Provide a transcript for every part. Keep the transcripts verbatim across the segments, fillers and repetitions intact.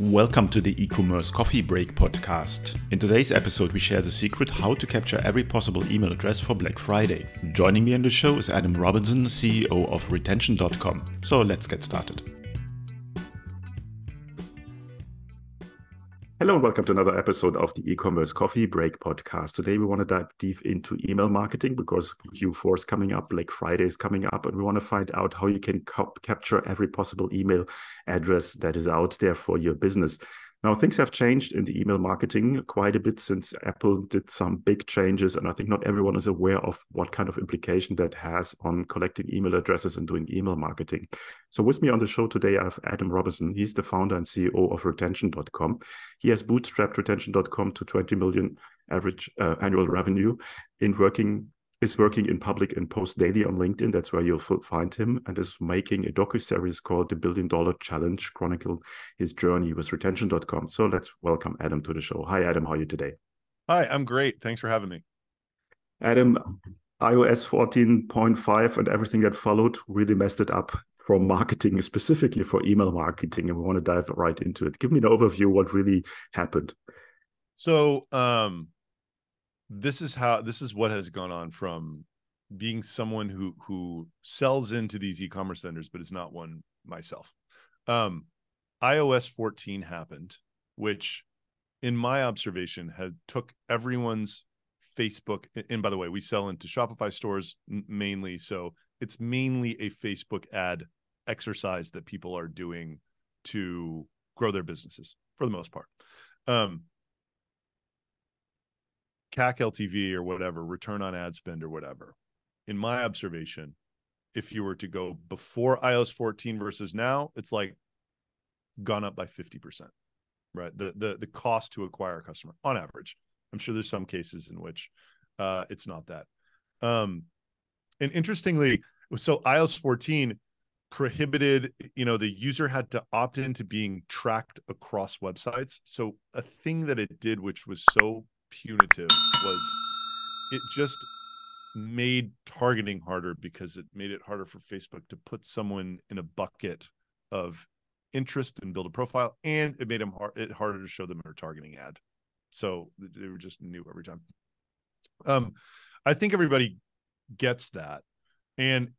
Welcome to the Ecommerce Coffee Break podcast. In today's episode, we share the secret how to capture every possible email address for Black Friday. Joining me on the show is Adam Robinson, C E O of retention dot com. So let's get started. Hello and welcome to another episode of the Ecommerce Coffee Break podcast. Today we want to dive deep into email marketing because Q four is coming up, Black Friday is coming up, and we want to find out how you can capture every possible email address that is out there for your business. Now, things have changed in the email marketing quite a bit since Apple did some big changes, and I think not everyone is aware of what kind of implication that has on collecting email addresses and doing email marketing. So with me on the show today, I have Adam Robinson. He's the founder and C E O of retention dot com. He has bootstrapped retention dot com to twenty million average uh, annual revenue in working is working in public and posts daily on LinkedIn. That's where you'll find him, and is making a docuseries called The Billion Dollar Challenge, chronicling his journey with retention dot com. So let's welcome Adam to the show. Hi, Adam. How are you today? Hi, I'm great. Thanks for having me. Adam, i O S fourteen point five and everything that followed really messed it up for marketing, specifically for email marketing. And we want to dive right into it. Give me an overview of what really happened. So, um, This is how this is what has gone on from being someone who who sells into these e-commerce vendors, but it's not one myself. Um, i O S fourteen happened, which, in my observation, had took everyone's Facebook. And by the way, we sell into Shopify stores mainly, so it's mainly a Facebook ad exercise that people are doing to grow their businesses for the most part. Um, C A C L T V or whatever, return on ad spend or whatever. In my observation, if you were to go before i O S fourteen versus now, it's like gone up by fifty percent, right? The, the, the cost to acquire a customer on average. I'm sure there's some cases in which uh, it's not that. Um, and interestingly, so i O S fourteen prohibited, you know, the user had to opt into being tracked across websites. So a thing that it did, which was so punitive, was it just made targeting harder because it made it harder for Facebook to put someone in a bucket of interest and build a profile, and it made them hard, it harder to show them their targeting ad. So they were just new every time. Um, I think everybody gets that, and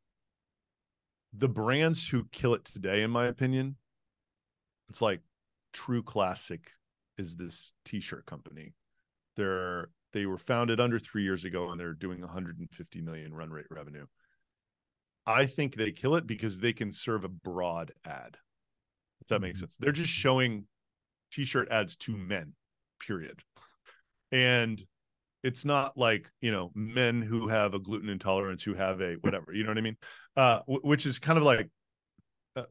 the brands who kill it today, in my opinion, it's like Tru Classic is this T-shirt company. They're, they were founded under three years ago, and they're doing one hundred fifty million run rate revenue. I think they kill it because they can serve a broad ad, if that makes sense. They're just showing T-shirt ads to men, period. And it's not like, you know, men who have a gluten intolerance, who have a whatever, you know what I mean? Uh, which is kind of like, uh,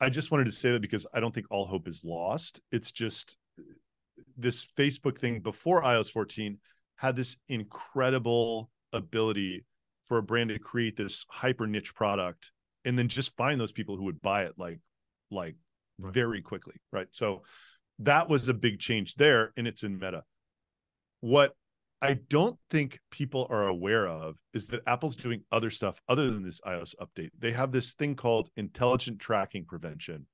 I just wanted to say that because I don't think all hope is lost. It's just... this Facebook thing before i O S fourteen had this incredible ability for a brand to create this hyper niche product and then just find those people who would buy it like, like right. very quickly. Right. So that was a big change there, and it's in Meta. What I don't think people are aware of is that Apple's doing other stuff other than this iOS update. They have this thing called intelligent tracking prevention.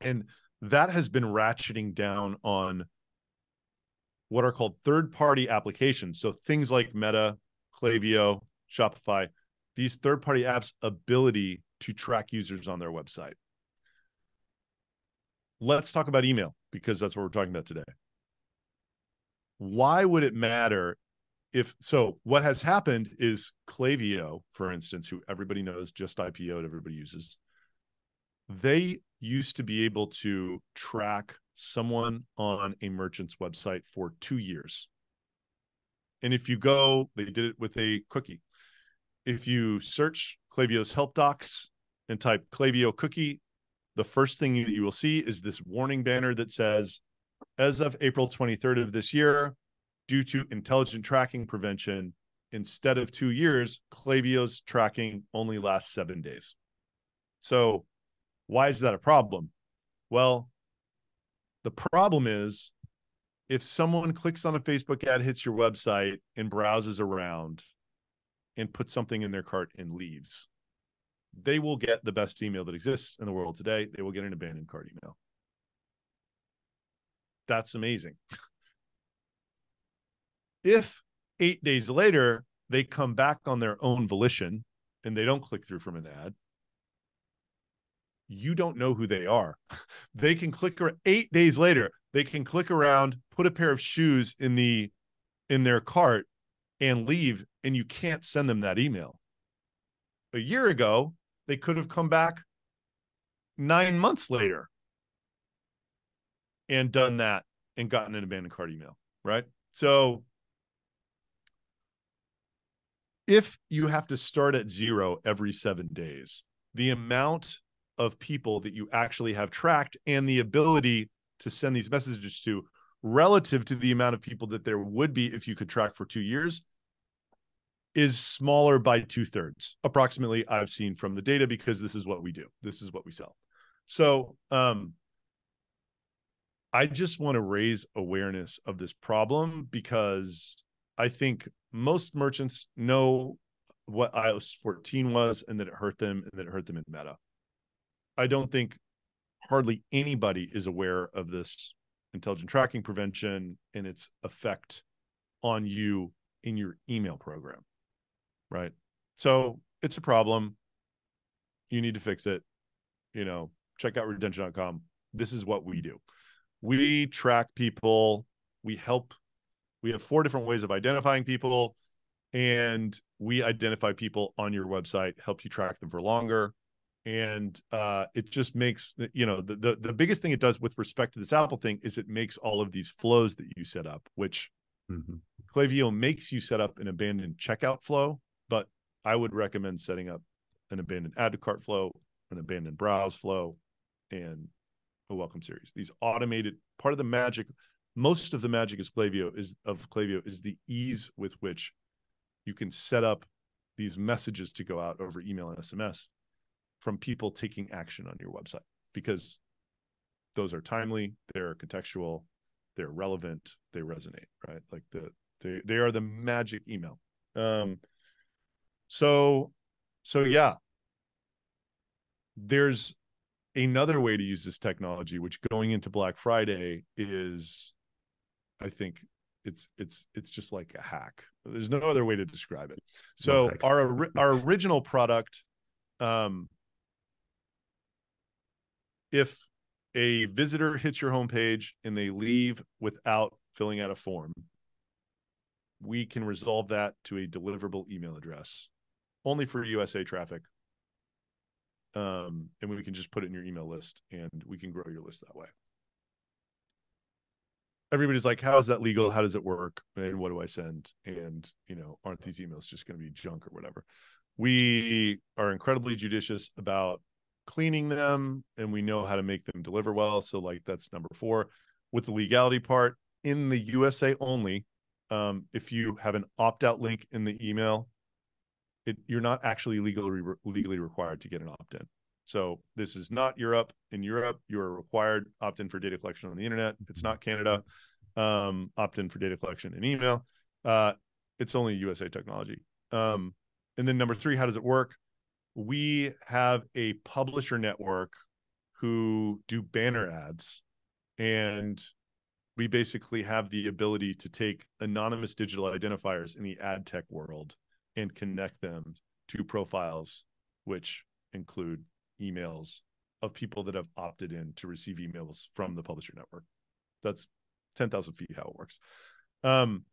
And that has been ratcheting down on what are called third-party applications. So things like Meta, Klaviyo, Shopify, these third-party apps' ability to track users on their website. Let's talk about email, because that's what we're talking about today. Why would it matter if... So what has happened is Klaviyo, for instance, who everybody knows, just I P O'd, everybody uses, they used to be able to track someone on a merchant's website for two years. And if you go, they did it with a cookie. If you search Klaviyo's help docs and type Klaviyo cookie, the first thing that you will see is this warning banner that says, as of April twenty-third of this year, due to intelligent tracking prevention, instead of two years, Klaviyo's tracking only lasts seven days. So why is that a problem? Well, the problem is if someone clicks on a Facebook ad, hits your website and browses around and puts something in their cart and leaves, they will get the best email that exists in the world today. They will get an abandoned cart email. that's amazing. If eight days later, they come back on their own volition and they don't click through from an ad, you don't know who they are. They can click eight days later. They can click around, put a pair of shoes in the in their cart and leave, and you can't send them that email. A year ago, they could have come back nine months later and done that and gotten an abandoned cart email, right? So if you have to start at zero every seven days, the amount of people that you actually have tracked and the ability to send these messages to relative to the amount of people that there would be if you could track for two years is smaller by two thirds, approximately, I've seen from the data, because this is what we do. This is what we sell. So um, I just want to raise awareness of this problem, because I think most merchants know what i O S fourteen was and that it hurt them and that it hurt them in Meta. I don't think hardly anybody is aware of this intelligent tracking prevention and its effect on you in your email program, right? So it's a problem. You need to fix it. You know, check out retention dot com. This is what we do. We track people. We help. We have four different ways of identifying people, and we identify people on your website, help you track them for longer. And uh, it just makes, you know, the, the, the biggest thing it does with respect to this Apple thing is it makes all of these flows that you set up, which mm-hmm. Klaviyo makes you set up an abandoned checkout flow, but I would recommend setting up an abandoned add to cart flow, an abandoned browse flow, and a welcome series. These automated, part of the magic, most of the magic is Klaviyo is of Klaviyo is the ease with which you can set up these messages to go out over email and S M S from people taking action on your website, because those are timely, they're contextual, they're relevant, they resonate, right? Like the they they are the magic email. Um so so yeah. There's another way to use this technology, which going into Black Friday is, I think it's it's it's just like a hack. There's no other way to describe it. So no, our our original product, um if a visitor hits your homepage and they leave without filling out a form, we can resolve that to a deliverable email address only for U S A traffic. Um, and we can just put it in your email list and we can grow your list that way. Everybody's like, how is that legal? How does it work? And what do I send? And, you know, aren't these emails just going to be junk or whatever? We are incredibly judicious about cleaning them, and we know how to make them deliver well. So like that's number four. With the legality part, in the U S A only, um, if you have an opt-out link in the email, it, you're not actually legally re legally required to get an opt-in. So this is not Europe. In Europe, you're required opt-in for data collection on the internet. It's not Canada. Um, opt-in for data collection in email. Uh, it's only U S A technology. Um, and then number three, how does it work? We have a publisher network who do banner ads, and we basically have the ability to take anonymous digital identifiers in the ad tech world and connect them to profiles, which include emails of people that have opted in to receive emails from the publisher network. That's ten thousand feet how it works. Um,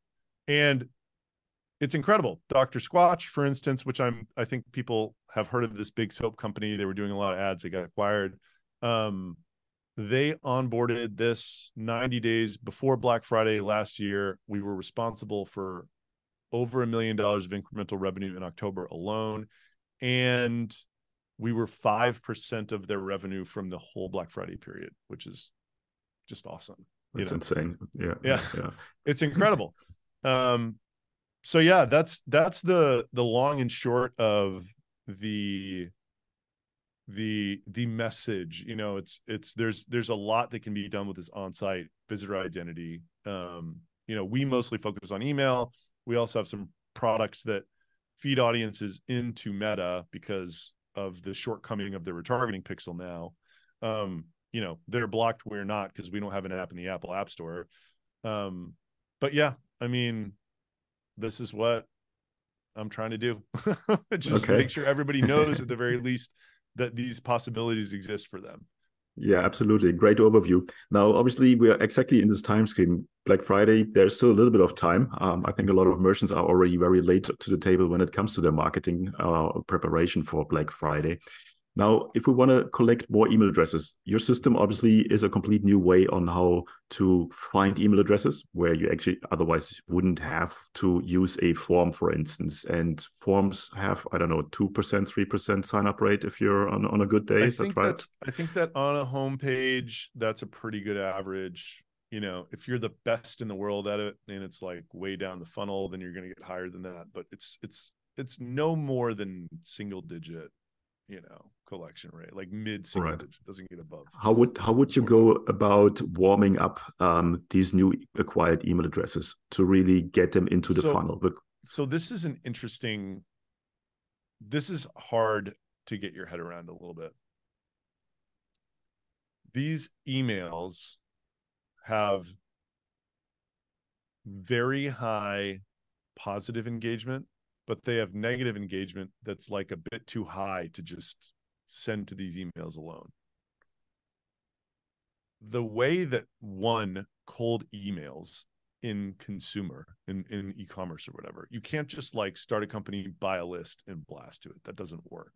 and it's incredible. Doctor Squatch, for instance, which I'm, I think people have heard of, this big soap company. They were doing a lot of ads. They got acquired. Um, they onboarded this ninety days before Black Friday last year. We were responsible for over a million dollars of incremental revenue in October alone. And we were five percent of their revenue from the whole Black Friday period, which is just awesome. It's insane. Yeah. Yeah. Yeah. It's incredible. Um, So yeah, that's that's the the long and short of the the the message. You know, it's it's there's there's a lot that can be done with this on-site visitor identity. Um, you know, we mostly focus on email. We also have some products that feed audiences into Meta because of the shortcoming of the retargeting pixel now. Um, you know, they're blocked. We're not, because we don't have an app in the Apple App Store. Um, but yeah, I mean, this is what I'm trying to do. Just okay. Make sure everybody knows at the very least that these possibilities exist for them. Yeah, absolutely. Great overview. Now, obviously, we are exactly in this time scheme. Black Friday, there's still a little bit of time. Um, I think a lot of merchants are already very late to the table when it comes to their marketing uh, preparation for Black Friday. Now, if we want to collect more email addresses, your system obviously is a complete new way on how to find email addresses where you actually otherwise wouldn't have to use a form, for instance. And forms have, I don't know, two percent, three percent sign-up rate if you're on, on a good day. I is think that right? That's, I think that on a homepage, that's a pretty good average. You know, if you're the best in the world at it and it's like way down the funnel, then you're going to get higher than that. But it's it's it's no more than single digit, you know, collection rate, like mid single right. digit, doesn't get above. How would how would you go about warming up um, these new acquired email addresses to really get them into the so, funnel? So this is an interesting, this is hard to get your head around a little bit. These emails have very high positive engagement, but they have negative engagement that's like a bit too high to just send to these emails alone. The way that one cold emails in consumer, in, in e-commerce or whatever, you can't just like start a company, buy a list and blast to it. That doesn't work.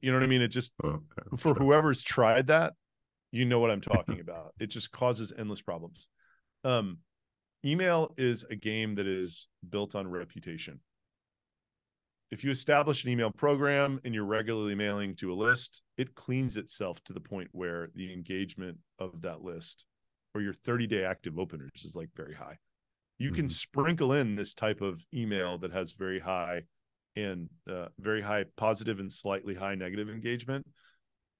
You know what I mean? It just, okay. for whoever's tried that, you know what I'm talking about. It just causes endless problems. Um, email is a game that is built on reputation. If you establish an email program and you're regularly mailing to a list, it cleans itself to the point where the engagement of that list or your thirty day active openers is like very high. You mm-hmm. can sprinkle in this type of email that has very high and uh, very high positive and slightly high negative engagement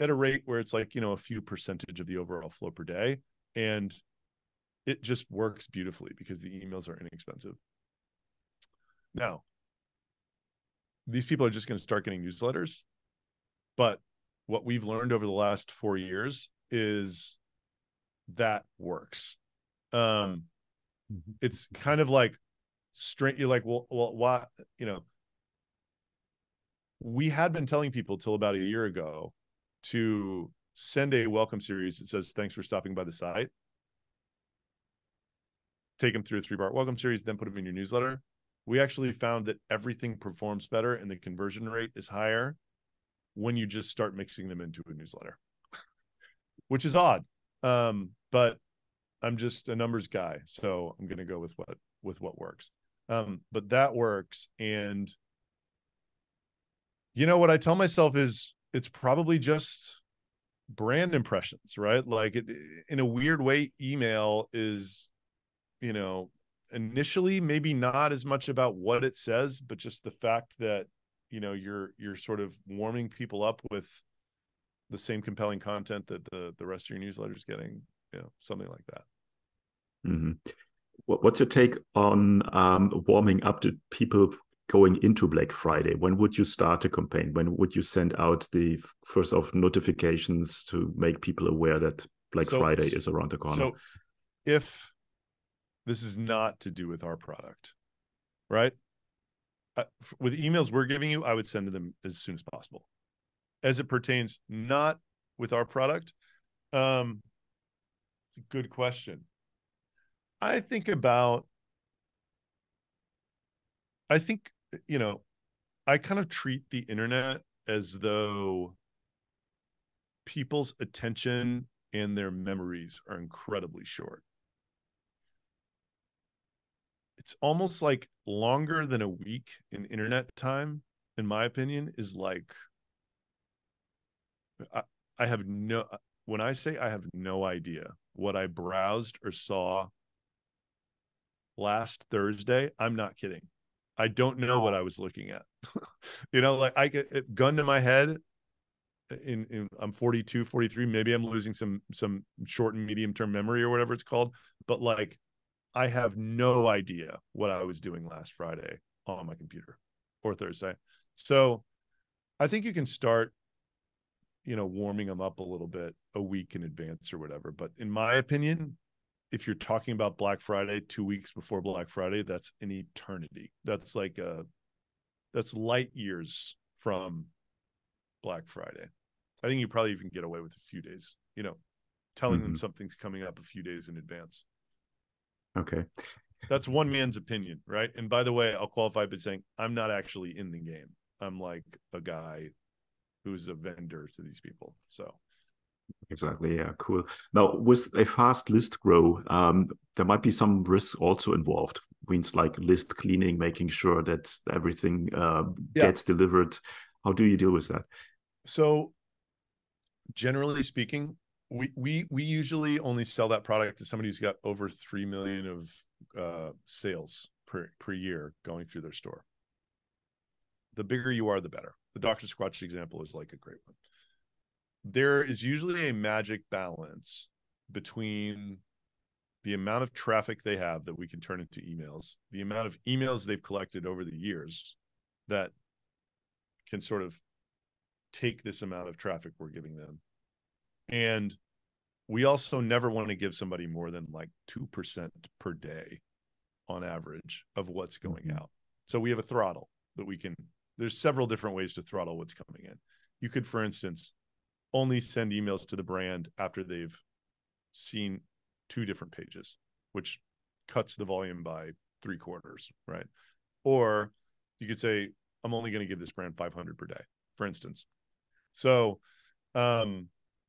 at a rate where it's like, you know, a few percentage of the overall flow per day. And it just works beautifully because the emails are inexpensive. Now, these people are just going to start getting newsletters. But what we've learned over the last four years is that works. Um, it's kind of like straight. You're like, well, well, why, you know, we had been telling people till about a year ago to send a welcome series that says, thanks for stopping by the site. Take them through a three-part welcome series, then put them in your newsletter. We actually found that everything performs better and the conversion rate is higher when you just start mixing them into a newsletter, which is odd. Um, but I'm just a numbers guy, so I'm going to go with what with what works. Um, but that works. And you know what I tell myself is it's probably just brand impressions, right? Like it, in a weird way, email is, you know, initially maybe not as much about what it says, but just the fact that, you know, you're you're sort of warming people up with the same compelling content that the the rest of your newsletter is getting, you know, something like that. Mm-hmm. What's your take on um warming up to people going into Black Friday? When would you start a campaign? When would you send out the first of notifications to make people aware that Black so, Friday is around the corner? So if this is not to do with our product, right? Uh, with emails we're giving you, I would send to them as soon as possible. As it pertains not with our product, um, it's a good question. I think about, I think, you know, I kind of treat the internet as though people's attention and their memories are incredibly short. It's almost like longer than a week in internet time, in my opinion, is like, I, I have no, when I say I have no idea what I browsed or saw last Thursday, I'm not kidding. I don't know what I was looking at. You know, like I get gun to my head in, in I'm forty-two, forty-three, maybe I'm losing some, some short and medium term memory or whatever it's called, but like, I have no idea what I was doing last Friday on my computer or Thursday. So I think you can start, you know, warming them up a little bit a week in advance or whatever. But in my opinion, if you're talking about Black Friday, two weeks before Black Friday, that's an eternity. That's like a, that's light years from Black Friday. I think you probably even get away with a few days, you know, telling mm-hmm. them something's coming up a few days in advance. Okay. That's one man's opinion, right? And by the way, I'll qualify by saying I'm not actually in the game. I'm like a guy who's a vendor to these people. So exactly. Yeah, cool. Now, with a fast list grow, um, there might be some risks also involved. Means like list cleaning, making sure that everything uh, yeah. gets delivered. How do you deal with that? So generally speaking, we we we usually only sell that product to somebody who's got over three million of uh, sales per per year going through their store. The bigger you are, the better. The Doctor Squatch example is like a great one. There is usually a magic balance between the amount of traffic they have that we can turn into emails, the amount of emails they've collected over the years that can sort of take this amount of traffic we're giving them. And we also never want to give somebody more than like two percent per day on average of what's going out. So we have a throttle that we can, there's several different ways to throttle what's coming in. You could, for instance, only send emails to the brand after they've seen two different pages, which cuts the volume by three quarters, right? Or you could say, I'm only going to give this brand five hundred per day, for instance. So um,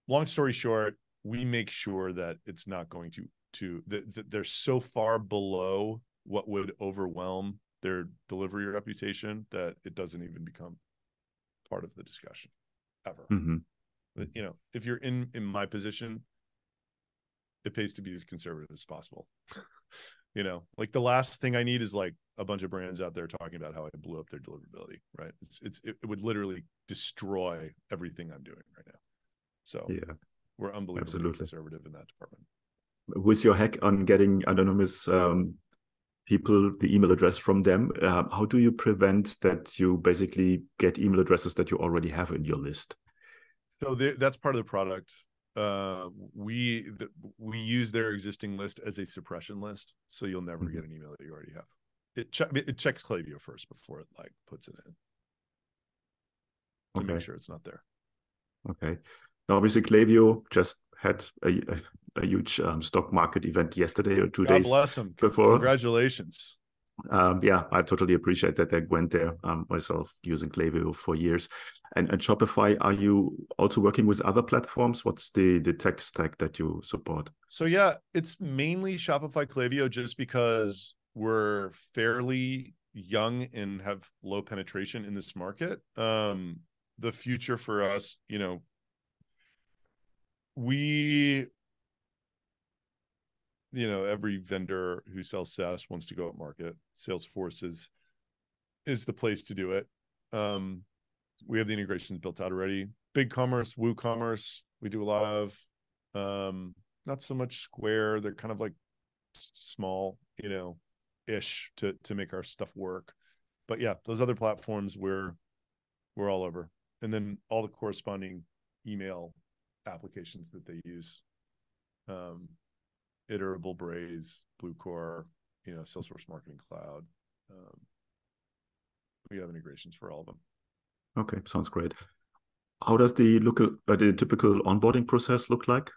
long story short, we make sure that it's not going to, to that, that they're so far below what would overwhelm their delivery reputation that it doesn't even become part of the discussion ever. Mm-hmm. You know, if you're in, in my position, it pays to be as conservative as possible. You know, like the last thing I need is like a bunch of brands out there talking about how I blew up their deliverability, right? It's, it's, it would literally destroy everything I'm doing right now. So yeah, we're unbelievably absolutely conservative in that department. With your hack on getting anonymous um, people, the email address from them, uh, how do you prevent that you basically get email addresses that you already have in your list? So the, that's part of the product. Uh, we the, we use their existing list as a suppression list, so you'll never mm-hmm. get an email that you already have. It, che it checks Klaviyo first before it like puts it in to okay. make sure it's not there. Okay. Now, obviously, Klaviyo just had a, a, a huge um, stock market event yesterday or two God days bless them. before. Congratulations. Um, yeah, I totally appreciate that. I went there um, myself using Klaviyo for years. And, and Shopify, are you also working with other platforms? What's the, the tech stack that you support? So yeah, it's mainly Shopify, Klaviyo, just because we're fairly young and have low penetration in this market. Um, the future for us, you know, we... you know, every vendor who sells SaaS wants to go up market. Salesforce is, is the place to do it. Um, we have the integrations built out already. BigCommerce, WooCommerce, we do a lot of. Um, not so much Square. They're kind of like small, you know, ish to to make our stuff work. But yeah, those other platforms we're we're all over, and then all the corresponding email applications that they use. Um, Iterable, Braze, Bluecore, you know, Salesforce Marketing Cloud. Um, we have integrations for all of them. Okay, sounds great. How does the look uh, the typical onboarding process look like?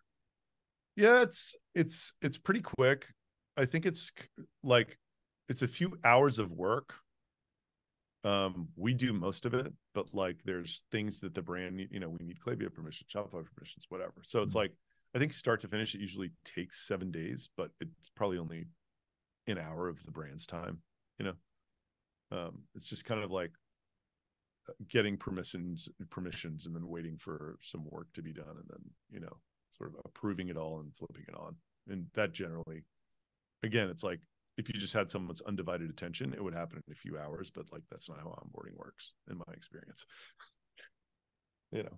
Yeah, it's it's it's pretty quick. I think it's like it's a few hours of work. Um, we do most of it, but like there's things that the brand need, you know, we need Klaviyo permission, Shopify permissions, whatever. So it's mm-hmm. like, I think start to finish, it usually takes seven days, but it's probably only an hour of the brand's time. You know, um, it's just kind of like getting permissions, permissions, and then waiting for some work to be done, and then you know, sort of approving it all and flipping it on. And that generally, again, it's like if you just had someone's undivided attention, it would happen in a few hours. But like that's not how onboarding works, in my experience. You know.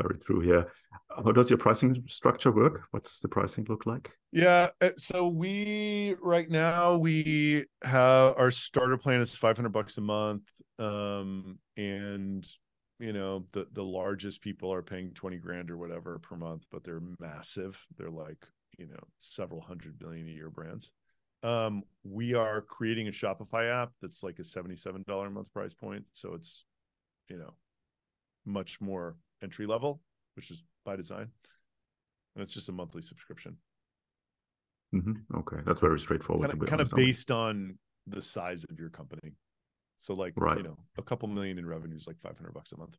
Very true. Yeah. How does your pricing structure work? What's the pricing look like? Yeah. So we right now we have our starter plan is five hundred bucks a month, um, and you know, the, the largest people are paying twenty grand or whatever per month, but they're massive. They're like, you know, several hundred billion a year brands. Um, we are creating a Shopify app that's like a seventy-seven dollars a month price point. So it's, you know, much more entry level, which is by design. And it's just a monthly subscription. Mm-hmm. Okay. That's very straightforward. Kind of, kind of based on the size of your company. So like, right. you know, a couple million in revenue is like five hundred bucks a month.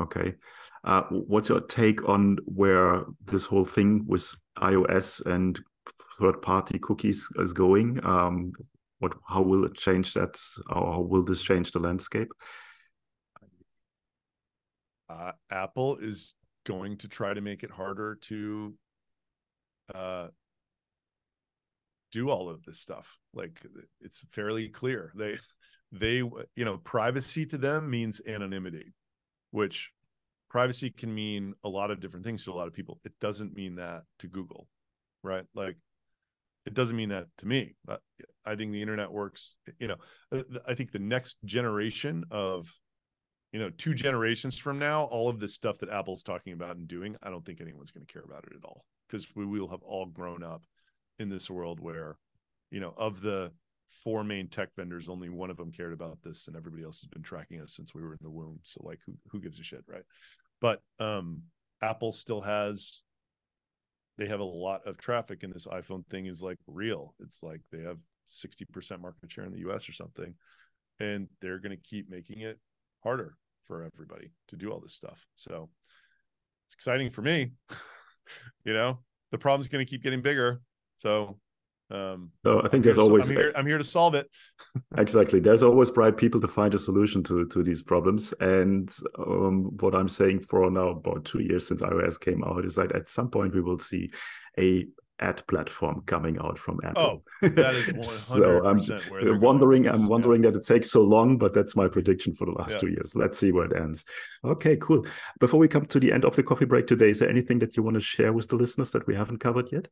Okay. Uh, what's your take on where this whole thing with iOS and third-party cookies is going? Um, what? How will it change that? Or how will this change the landscape? Uh, Apple is going to try to make it harder to uh, do all of this stuff. Like, it's fairly clear. They, they, you know, privacy to them means anonymity, which privacy can mean a lot of different things to a lot of people. It doesn't mean that to Google, right? Like, it doesn't mean that to me. I think the internet works, you know, I think the next generation of, you know, two generations from now, all of this stuff that Apple's talking about and doing, I don't think anyone's going to care about it at all, because we will have all grown up in this world where, you know, of the four main tech vendors, only one of them cared about this, and everybody else has been tracking us since we were in the womb. So like, who, who gives a shit, right? But um, Apple still has, they have a lot of traffic, and this iPhone thing is like real. It's like they have sixty percent market share in the U S or something, and they're going to keep making it harder for everybody to do all this stuff. So it's exciting for me. You know, the problem's going to keep getting bigger. So um so I think there's always I'm here, I'm here to solve it. Exactly. There's always bright people to find a solution to to these problems. And um what I'm saying for now, about two years since iOS came out, is that at some point we will see a ad platform coming out from Apple. Oh, that is one hundred percent so I'm where they're wondering, going. I'm wondering yeah. that it takes so long, but that's my prediction for the last yeah. two years. Let's see where it ends. Okay, cool. Before we come to the end of the coffee break today, is there anything that you want to share with the listeners that we haven't covered yet?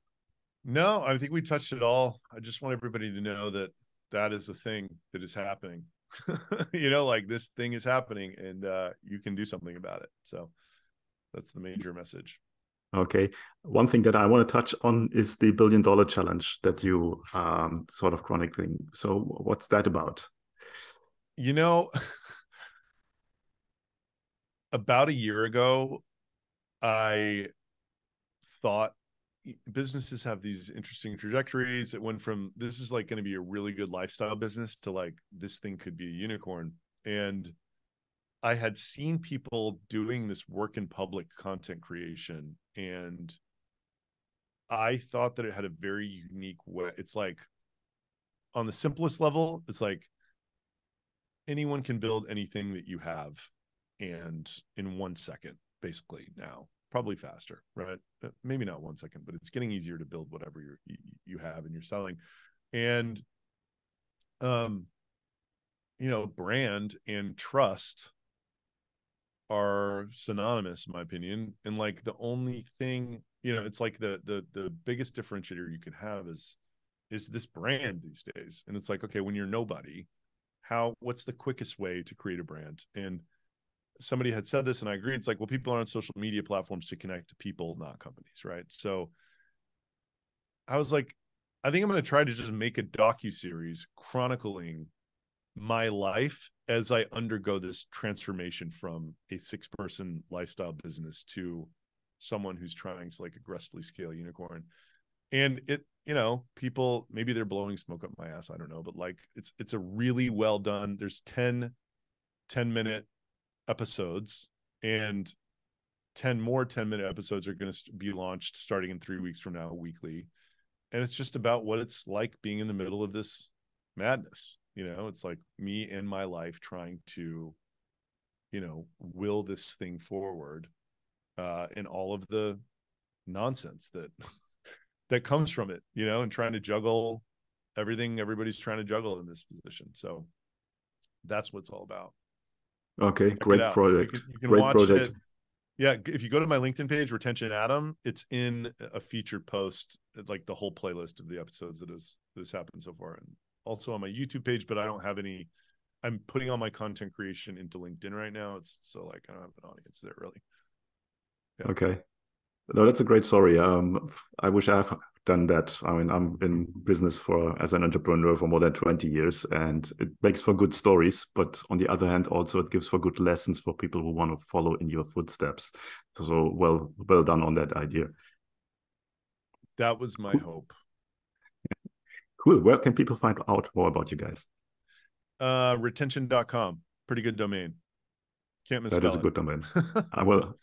No, I think we touched it all. I just want everybody to know that that is the thing that is happening. You know, like, this thing is happening, and uh, you can do something about it. So that's the major message. Okay. One thing that I want to touch on is the billion dollar challenge that you um, sort of chronicling. So what's that about? You know, about a year ago, I thought businesses have these interesting trajectories. It went from, this is like going to be a really good lifestyle business, to like, this thing could be a unicorn. And I had seen people doing this work in public content creation, and I thought that it had a very unique way. It's like, on the simplest level, it's like, anyone can build anything that you have, and in one second, basically now, probably faster, right? Maybe not one second, but it's getting easier to build whatever you're, you have and you're selling. And, um, you know, brand and trust are synonymous, in my opinion. And like, the only thing, you know, it's like the the the biggest differentiator you can have is is this brand these days. And it's like, okay, when you're nobody, how what's the quickest way to create a brand? And somebody had said this, and I agree. It's like, well, people are on social media platforms to connect to people, not companies, right? So I was like, I think I'm going to try to just make a docuseries chronicling my life as I undergo this transformation from a six-person lifestyle business to someone who's trying to like aggressively scale unicorn. And it, you know, people, maybe they're blowing smoke up my ass, I don't know, but like, it's, it's a really well done, there's ten, ten minute episodes, and ten more ten minute episodes are going to be launched starting in three weeks from now, weekly. And it's just about what it's like being in the middle of this madness. You know, it's like me and my life trying to, you know, will this thing forward, uh, and all of the nonsense that, that comes from it, you know, and trying to juggle everything everybody's trying to juggle in this position. So that's what it's all about. Okay. Check great project. You can, you can great watch project. It. Yeah. If you go to my LinkedIn page, Retention Adam, it's in a featured post, like the whole playlist of the episodes that has, that has happened so far. And also on my YouTube page, but I don't have any I'm putting all my content creation into LinkedIn right now. It's so like I don't have an audience there really. Yeah. Okay. No, that's a great story. Um, I wish I've done that. I mean, I'm in business for as an entrepreneur for more than twenty years, and it makes for good stories. But on the other hand, also it gives for good lessons for people who want to follow in your footsteps. So well, well done on that idea. That was my hope. Cool. Where can people find out more about you guys? Uh, retention dot com. Pretty good domain. Can't misspell it. That is a good domain. I will.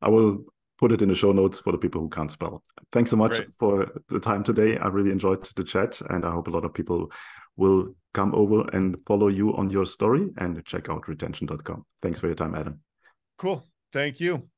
I will. Put it in the show notes for the people who can't spell. Thanks so much Great. for the time today. I really enjoyed the chat, and I hope a lot of people will come over and follow you on your story and check out retention dot com. Thanks for your time, Adam. Cool. Thank you.